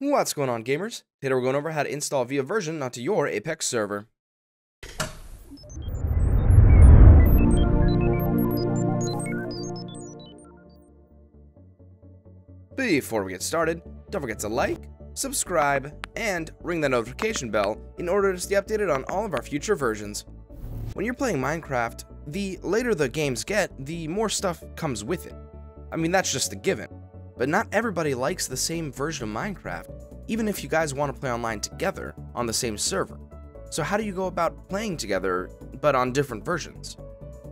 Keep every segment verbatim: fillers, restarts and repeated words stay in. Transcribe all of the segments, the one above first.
What's going on, gamers? Today we're going over how to install ViaVersion onto your Apex server. Before we get started, don't forget to like, subscribe, and ring that notification bell in order to stay updated on all of our future versions. When you're playing Minecraft, the later the games get, the more stuff comes with it. I mean, that's just a given. But not everybody likes the same version of Minecraft, even if you guys want to play online together on the same server. So how do you go about playing together, but on different versions?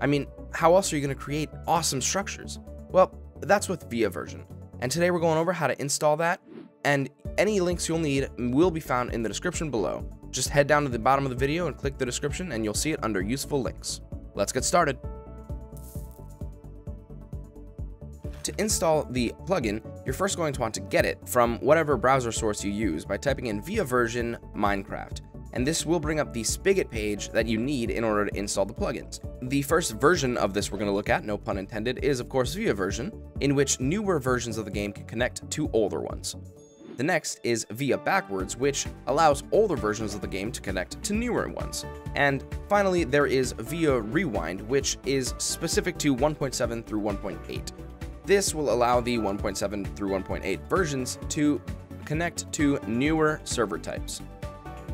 I mean, how else are you going to create awesome structures? Well, that's with ViaVersion, and today we're going over how to install that, and any links you'll need will be found in the description below. Just head down to the bottom of the video and click the description and you'll see it under useful links. Let's get started. To install the plugin, you're first going to want to get it from whatever browser source you use by typing in ViaVersion Minecraft, and this will bring up the Spigot page that you need in order to install the plugins. The first version of this we're going to look at, no pun intended, is of course ViaVersion, in which newer versions of the game can connect to older ones. The next is ViaBackwards, which allows older versions of the game to connect to newer ones. And finally, there is ViaRewind, which is specific to one point seven through one point eight. This will allow the one point seven through one point eight versions to connect to newer server types.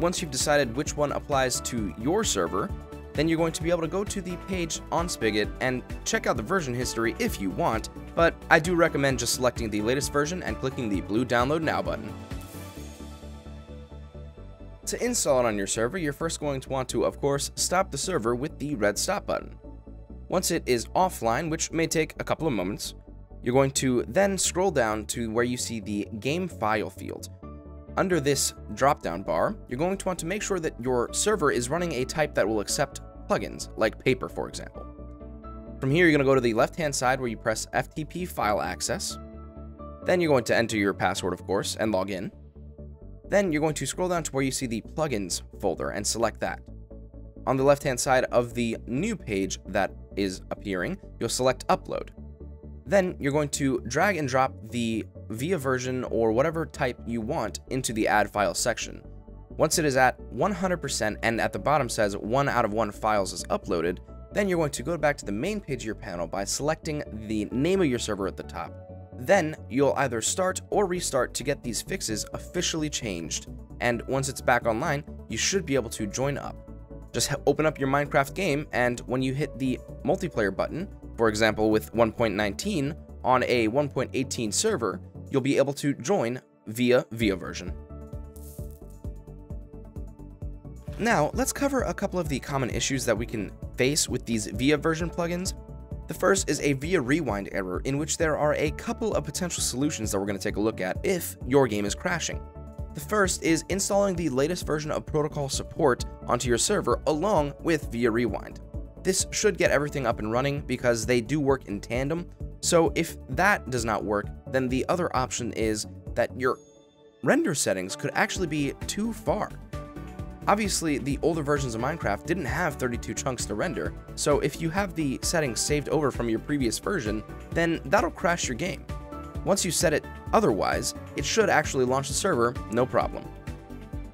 Once you've decided which one applies to your server, then you're going to be able to go to the page on Spigot and check out the version history if you want, but I do recommend just selecting the latest version and clicking the blue Download Now button. To install it on your server, you're first going to want to, of course, stop the server with the red stop button. Once it is offline, which may take a couple of moments, you're going to then scroll down to where you see the game file field. Under this drop-down bar, you're going to want to make sure that your server is running a type that will accept plugins, like Paper, for example. From here, you're going to go to the left-hand side where you press F T P file access. Then you're going to enter your password, of course, and log in. Then you're going to scroll down to where you see the plugins folder and select that. On the left-hand side of the new page that is appearing, you'll select Upload. Then you're going to drag and drop the ViaVersion or whatever type you want into the add file section. Once it is at one hundred percent and at the bottom says one out of one files is uploaded, then you're going to go back to the main page of your panel by selecting the name of your server at the top. Then you'll either start or restart to get these fixes officially changed. And once it's back online, you should be able to join up. Just open up your Minecraft game, and when you hit the multiplayer button, for example, with one point nineteen on a one point eighteen server, you'll be able to join via ViaVersion. Now, let's cover a couple of the common issues that we can face with these ViaVersion plugins. The first is a ViaRewind error, in which there are a couple of potential solutions that we're going to take a look at if your game is crashing. The first is installing the latest version of Protocol Support onto your server along with ViaRewind. This should get everything up and running because they do work in tandem. So if that does not work, then the other option is that your render settings could actually be too far. Obviously, the older versions of Minecraft didn't have thirty-two chunks to render, so if you have the settings saved over from your previous version, then that'll crash your game. Once you set it otherwise, it should actually launch the server, no problem.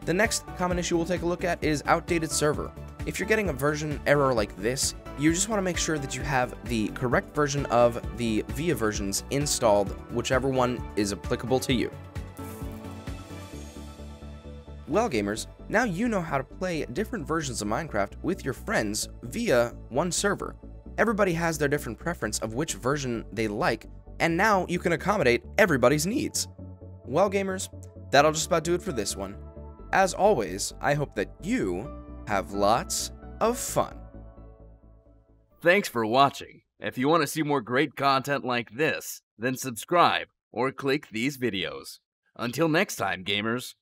The next common issue we'll take a look at is outdated server. If you're getting a version error like this, you just want to make sure that you have the correct version of the ViaVersions installed, whichever one is applicable to you. Well, gamers, now you know how to play different versions of Minecraft with your friends via one server. Everybody has their different preference of which version they like, and now you can accommodate everybody's needs. Well, gamers, that'll just about do it for this one. As always, I hope that you have lots of fun. Thanks for watching. If you want to see more great content like this, then subscribe or click these videos. Until next time, gamers.